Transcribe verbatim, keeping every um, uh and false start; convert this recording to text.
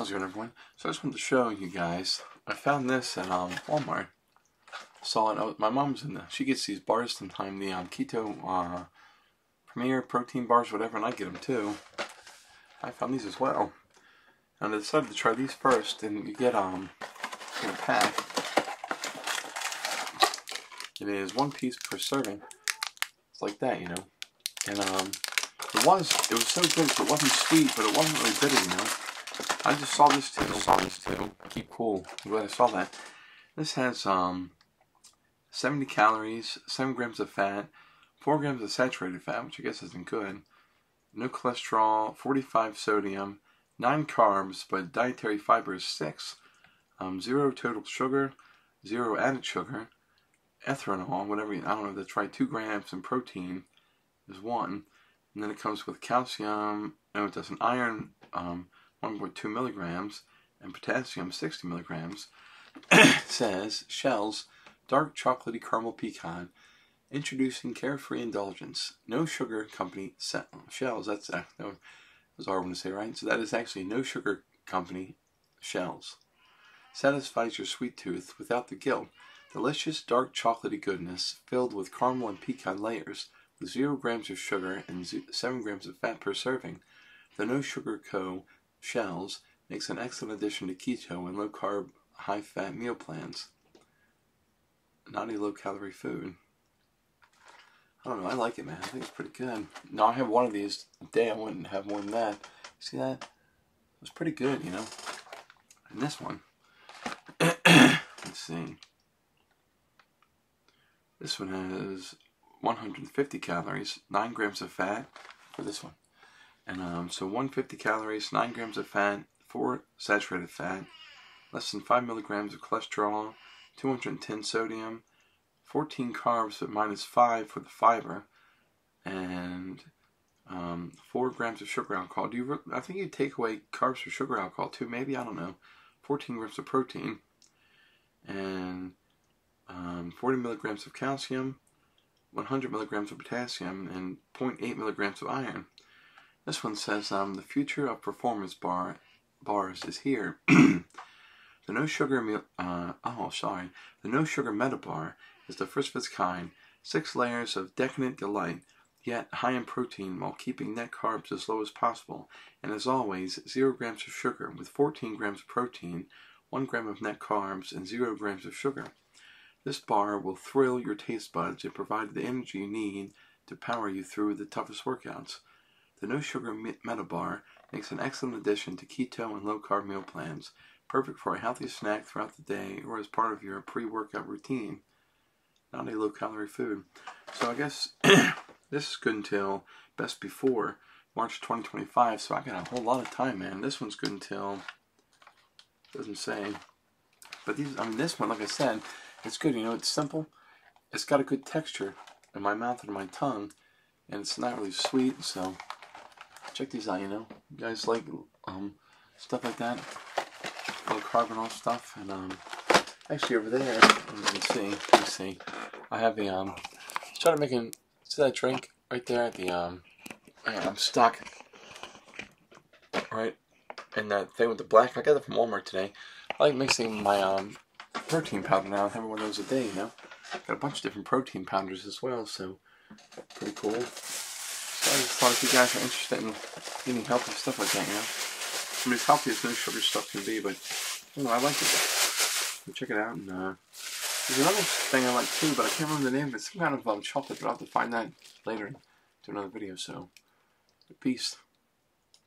How's it going, everyone? So I just wanted to show you guys, I found this at um, Walmart. Saw it, oh, my mom's in the, she gets these bars sometime, the um, Keto uh, Premier protein bars, whatever, and I get them too. I found these as well. And I decided to try these first, and you get um, in a pack. It is one piece per serving. It's like that, you know. And um, it was, it was so good, it wasn't sweet, but it wasn't really bitter, you know. I just saw this too. I saw this too. Keep cool. I'm glad I saw that. This has um, seventy calories, seven grams of fat, four grams of saturated fat, which I guess isn't good. No cholesterol, forty-five sodium, nine carbs, but dietary fiber is six. Um, zero total sugar, zero added sugar, ethanol, whatever. I don't know if that's right. Two grams and protein is one, and then it comes with calcium. No, it doesn't. Iron. Um, one point two milligrams, and potassium sixty milligrams. Says, shells, dark chocolatey caramel pecan, introducing carefree indulgence. No Sugar Company shells. That's uh, that was hard one to say, right? So that is actually No Sugar Company shells. Satisfies your sweet tooth without the guilt. Delicious dark chocolatey goodness filled with caramel and pecan layers, with zero grams of sugar and seven grams of fat per serving. The No Sugar Co. shells makes an excellent addition to keto and low-carb, high-fat meal plans. Not a low-calorie food. I don't know, I like it, man. I think it's pretty good. Now, I have one of these a day. I wouldn't have more than that. See that? It was pretty good, you know. And this one. Let's see. This one has one hundred fifty calories, nine grams of fat for this one. And um, so one hundred fifty calories, nine grams of fat, four saturated fat, less than five milligrams of cholesterol, two hundred ten sodium, fourteen carbs but minus five for the fiber, and um, four grams of sugar alcohol. Do you? I think you take away carbs for sugar alcohol too, maybe, I don't know. fourteen grams of protein, and um, forty milligrams of calcium, one hundred milligrams of potassium, and zero point eight milligrams of iron. This one says, um, the future of performance bar bars is here. The No Sugar meal, uh, oh, sorry, the No Sugar Metabar is the first of its kind. Six layers of decadent delight, yet high in protein while keeping net carbs as low as possible. And as always, zero grams of sugar with fourteen grams of protein, one gram of net carbs, and zero grams of sugar. This bar will thrill your taste buds and provide the energy you need to power you through the toughest workouts. The No Sugar Metabar makes an excellent addition to keto and low-carb meal plans, perfect for a healthy snack throughout the day or as part of your pre-workout routine. Not a low-calorie food. So I guess this is good until best before March twenty twenty-five, so I got a whole lot of time, man. This one's good until, doesn't say. But these, I mean, this one, like I said, it's good, you know, it's simple. It's got a good texture in my mouth and in my tongue, and it's not really sweet, so... Check these out, you know. You guys like um, stuff like that, low carb and all stuff. And um, actually over there, let me see, let me see. I have the um, try to make an see that drink right there at the um, I'm stuck right in that thing with the black. I got it from Walmart today. I like mixing my um protein powder now. I have one of those a day, you know. Got a bunch of different protein powders as well, so pretty cool. So I just thought if you guys are interested in eating healthy stuff like that, you know. I mean, as healthy as no sugar stuff can be, but you know, I like it. So check it out. And uh, there's another thing I like too, but I can't remember the name of it. It's some kind of um, chocolate, but I'll have to find that later and do another video. So, peace.